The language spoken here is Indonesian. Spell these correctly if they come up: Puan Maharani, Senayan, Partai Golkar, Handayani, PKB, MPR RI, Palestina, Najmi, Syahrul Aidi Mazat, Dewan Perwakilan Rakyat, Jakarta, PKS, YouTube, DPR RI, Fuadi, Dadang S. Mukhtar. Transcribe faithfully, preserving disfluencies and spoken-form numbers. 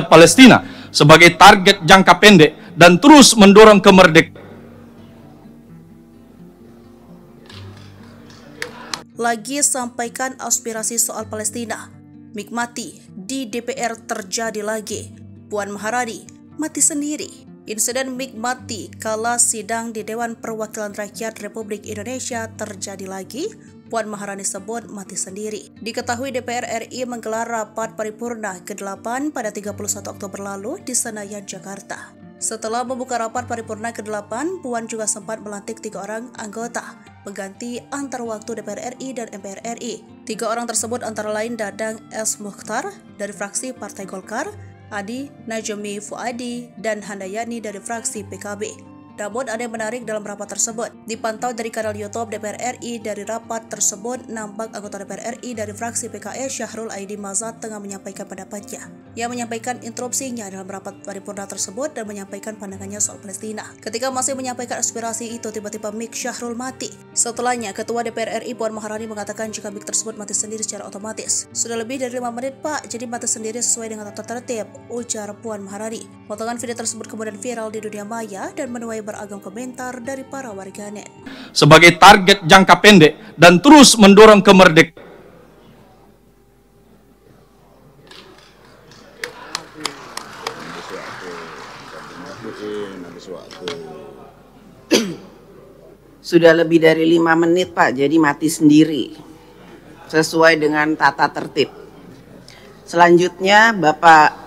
terhadap Palestina sebagai target jangka pendek dan terus mendorong kemerdekaan. Lagi sampaikan aspirasi soal Palestina, Mikmati di D P R terjadi lagi. Puan Maharani mati sendiri. Insiden Mikmati kala sidang di Dewan Perwakilan Rakyat Republik Indonesia terjadi lagi. Puan Maharani sebut mati sendiri. Diketahui D P R R I menggelar rapat paripurna ke delapan pada tiga puluh satu Oktober lalu di Senayan, Jakarta. Setelah membuka rapat paripurna ke delapan, Puan juga sempat melantik tiga orang anggota pengganti antar waktu D P R R I dan M P R R I. Tiga orang tersebut antara lain Dadang S. Mukhtar dari fraksi Partai Golkar, Adi, Najmi, Fuadi, dan Handayani dari fraksi P K B. Namun ada yang menarik dalam rapat tersebut. Dipantau dari kanal YouTube D P R R I, dari rapat tersebut nampak anggota D P R R I dari fraksi P K S Syahrul Aidi Mazat tengah menyampaikan pendapatnya. Ia menyampaikan interupsinya dalam rapat paripurna tersebut dan menyampaikan pandangannya soal Palestina. Ketika masih menyampaikan aspirasi itu, tiba-tiba mic Syahrul mati. Setelahnya, Ketua D P R R I Puan Maharani mengatakan jika mic tersebut mati sendiri secara otomatis. Sudah lebih dari lima menit Pak, jadi mati sendiri sesuai dengan tata tertib, ujar Puan Maharani. Potongan video tersebut kemudian viral di dunia maya dan menuai beragam komentar dari para warganet. Sebagai target jangka pendek dan terus mendorong kemerdekaan. Sudah lebih dari lima menit Pak, jadi mati sendiri sesuai dengan tata tertib. Selanjutnya Bapak